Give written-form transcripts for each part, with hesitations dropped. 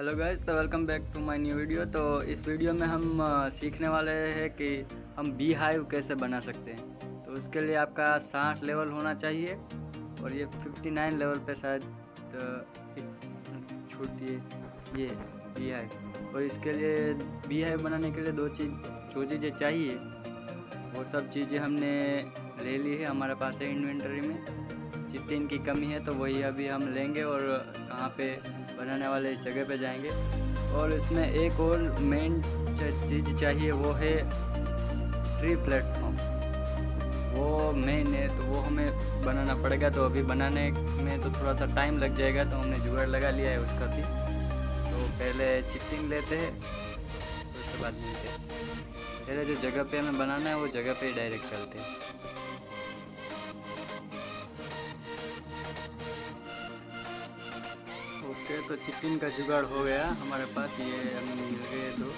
Hello guys, तो welcome back to my new video. तो इस वीडियो में हम सीखने वाले हैं कि हम बी हाइव कैसे बना सकते हैं। तो उसके लिए आपका 60 लेवल होना चाहिए और ये 59 लेवल पे शायद छूटी है ये बी हाइव। और इसके लिए बी हाइव बनाने के लिए दो चीज़ें चाहिए। वो सब चीज़ें हमने ले ली है, हमारे पास है इन्वेंटरी में। जितनी इनकी कमी है तो वही अभी हम लेंगे और कहाँ पे बनाने वाले जगह पे जाएंगे। और इसमें एक और मेन चीज़ चाहिए, वो है ट्री प्लेटफॉर्म। वो मेन है तो वो हमें बनाना पड़ेगा। तो अभी बनाने में तो थोड़ा सा टाइम लग जाएगा, तो हमने जुगाड़ लगा लिया है उसका भी। तो पहले चिटिंग लेते हैं, उसके बाद मिलते हैं। पहले जो जगह पे हमें बनाना है वो जगह पे डायरेक्ट चलते हैं। ओके, तो चिकन का जुगाड़ हो गया हमारे पास। ये हमें मिल गए दो।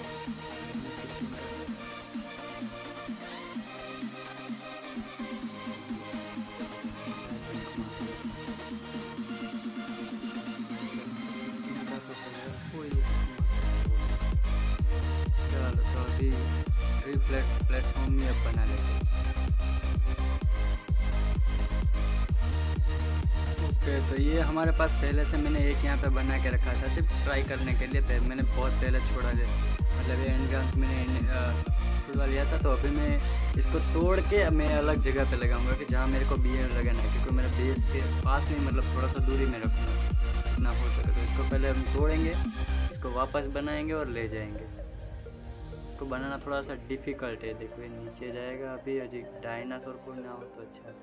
चलो तो अभी थ्री प्लेटफॉर्म में अब बना लेते हैं। तो ये हमारे पास पहले से मैंने एक यहाँ पे बना के रखा था सिर्फ ट्राई करने के लिए। तो मैंने बहुत पहले छोड़ा था, मतलब ये एंड मैंने छुड़वा लिया था। तो अभी मैं इसको तोड़ के मैं अलग जगह पे लगाऊंगा कि जहाँ मेरे को बी लगाना है, क्योंकि मेरे बेस के पास में मतलब थोड़ा सा दूरी में रखूँगा ना हो सके। तो इसको पहले हम तोड़ेंगे, इसको वापस बनाएँगे और ले जाएँगे। इसको बनाना थोड़ा सा डिफ़िकल्ट है। देखो ये नीचे जाएगा। अभी अजी डायनासोर को ना हो तो अच्छा,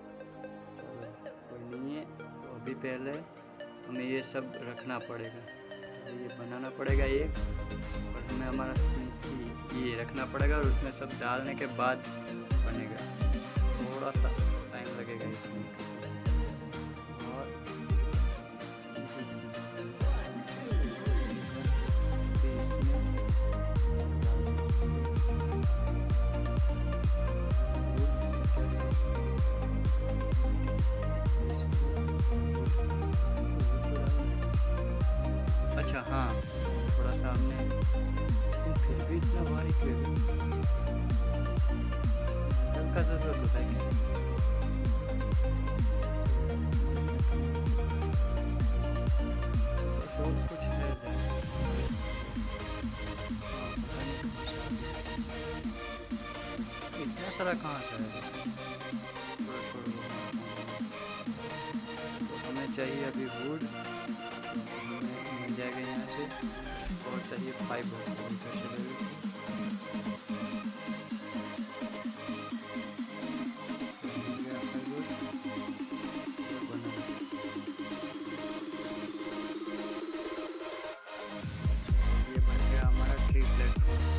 कोई नहीं है। अभी पहले हमें ये सब रखना पड़ेगा, ये बनाना पड़ेगा ये, और हमें हमारा ये रखना पड़ेगा और उसमें सब डालने के बाद बनेगा। थोड़ा सा टाइम लगेगा इसमें। और अच्छा हाँ, थोड़ा सा हमने फिर भी इतना भारी किया हल्का सा तो बताइए। इतना सारा कहाँ से हमें चाहिए? अभी वुड जाएगा यहाँ से, और चाहिए फाइबर। ये बन गया हमारा ट्री प्लेटफॉर्म।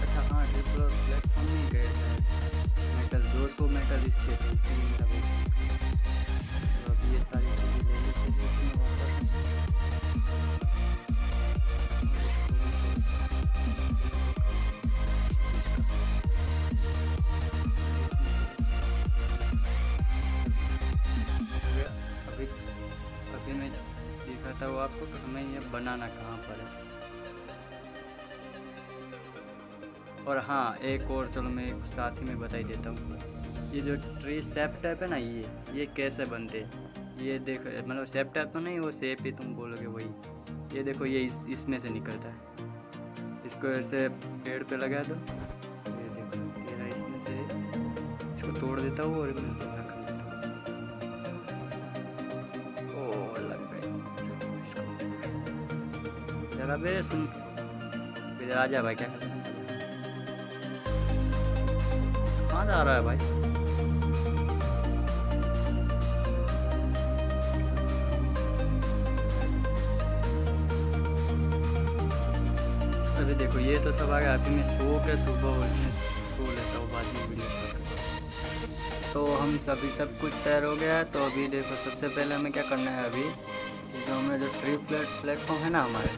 अच्छा हाँ, ट्री प्लेटफॉर्म नहीं गए थे। मेटल 200 मेटल इसके थे। अभी मैं दिखाता हूँ आपको कि हमें ये बनाना कहाँ पर है। और हाँ, एक और चलो मैं एक साथ ही में बताई देता हूँ। ये जो ट्री शेप टाइप है ना, ये कैसे बनते हैं ये देखो। मतलब शेप टाइप तो नहीं, वो शेप ही तुम बोलोगे वही। ये देखो, ये इसमें से निकलता है। इसको ऐसे पेड़ पे लगा दो। ये देखो, तेरा इसमें से इसको तोड़ देता हूँ और सुन इधर आ जा भाई। क्या कहाँ जा रहा है भाई? अरे देखो, ये तो सब आ गया। अभी मैं सो के सुबह सो लेता हूँ, बाद में वीडियो करता। तो हम सभी सब कुछ तैयार हो गया है। तो अभी देखो, सबसे पहले हमें क्या करना है, अभी जो हमें जो ट्री प्लेटफॉर्म है ना हमारे,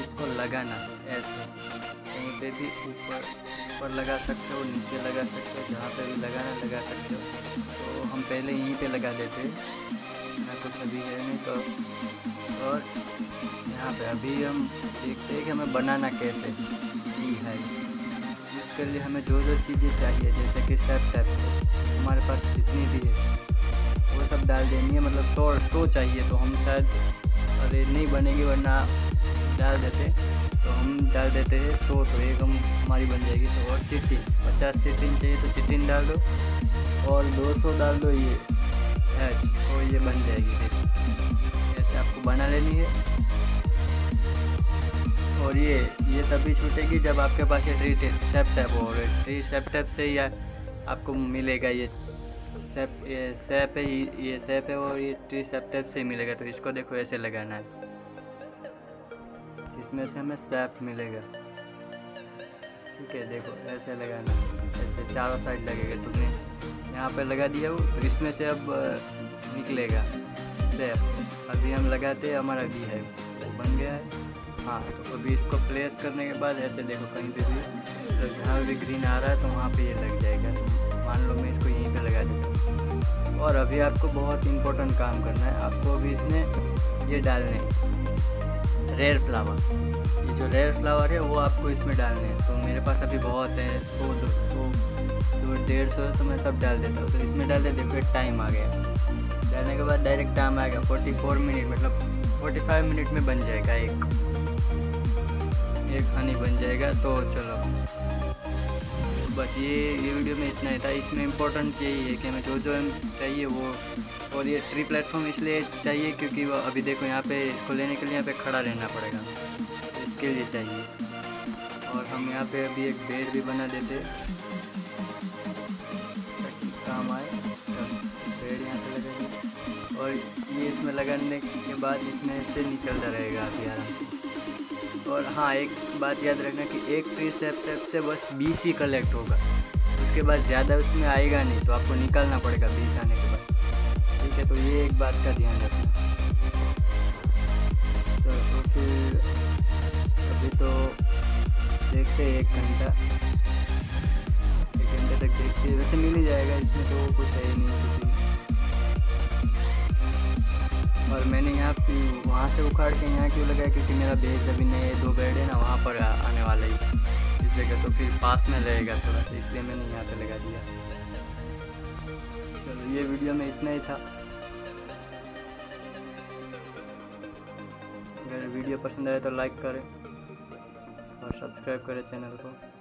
इसको लगाना ऐसे कहीं पे भी ऊपर। ऊपर लगा सकते हो, नीचे लगा सकते हो, जहाँ पे भी लगाना लगा सकते हो। तो हम पहले यहीं पे लगा लेते, ना कुछ अभी है नहीं तो। और यहाँ पे अभी हम देखते हैं कि हमें बनाना कैसे है। इसके लिए हमें जो जो चीज़ें चाहिए, जैसे कि स्टेप हमारे पास जितनी भी है वो सब डाल देनी है। मतलब 100 चाहिए तो हम शायद, अरे नहीं बनेगी वरना डाल देते, तो हम डाल देते हैं 100। तो एक हम हमारी बन जाएगी। तो और चिटिन 50 चिटिन चाहिए तो चिटिन डाल दो, और 200 डाल दो ये हैच, और ये बन जाएगी। ऐसे आपको बना लेनी है। और ये तभी छूटेगी जब आपके पास ये 3 स्टेप हो। 3 स्टेप से ही आपको मिलेगा ये सेप। ये सेप है और ये 3 स्टेप से मिलेगा। तो इसको देखो ऐसे लगाना है, जिसमें से हमें सेप मिलेगा। ठीक है, देखो ऐसे लगाना, ऐसे चारों साइड लगेगा। तुमने यहाँ पे लगा दिया हो तो इसमें से अब निकलेगा सेप। अभी हम लगाते हैं, हमारा भी है वो बन गया है। हाँ, तो अभी इसको प्लेस करने के बाद ऐसे देखो कहीं पे भी, तो जहाँ भी ग्रीन आ रहा है तो वहाँ पे ये लग जाएगा। मान लो मैं इसको यहीं पे लगा देता। और अभी आपको बहुत इम्पोर्टेंट काम करना है। आपको अभी इसमें ये डालने हैं रेयर फ्लावर। ये जो रेयर फ्लावर है वो आपको इसमें डालने हैं। तो मेरे पास अभी बहुत है, 100, 200, 150, 150 तो मैं सब डाल देता हूँ। तो इसमें डाल देते, फिर टाइम आ गया। डालने के बाद डायरेक्ट टाइम आ गया 44 मिनट, मतलब 45 मिनट में बन जाएगा। एक खानी बन जाएगा। तो चलो बस ये वीडियो में इतना ही था। इसमें इम्पोर्टेंट यही है कि हमें जो जो चाहिए वो। और ये फ्री प्लेटफॉर्म इसलिए चाहिए क्योंकि वो अभी देखो यहाँ पे इसको लेने के लिए यहाँ पे खड़ा रहना पड़ेगा, इसके लिए चाहिए। और हम यहाँ पे अभी एक बेड भी बना देते ताकि काम आए। बेड यहाँ पे लगेगा और ये इसमें लगाने के बाद इसमें से निकलता रहेगा अभी आराम। और हाँ, एक बात याद रखना कि एक फ्री स्टेप से बस 20 ही कलेक्ट होगा, उसके बाद ज़्यादा उसमें आएगा नहीं। तो आपको निकालना पड़ेगा 20 आने के बाद। ठीक है, तो ये एक बात का ध्यान रखना। तो फिर अभी तो देखते 1 घंटा तक देखते, वैसे मिल ही जाएगा। इसमें तो कुछ है ही नहीं। और मैंने यहाँ पे वहाँ से उखाड़ के यहाँ क्यों लगाया, क्योंकि मेरा बेड अभी नए 2 बेड है ना, वहाँ पर आने वाला ही इस जगह। तो फिर पास में रहेगा थोड़ा, तो इसलिए मैंने यहाँ पे लगा दिया। चलो, ये वीडियो में इतना ही था। अगर वीडियो पसंद आए तो लाइक करें और सब्सक्राइब करें चैनल को।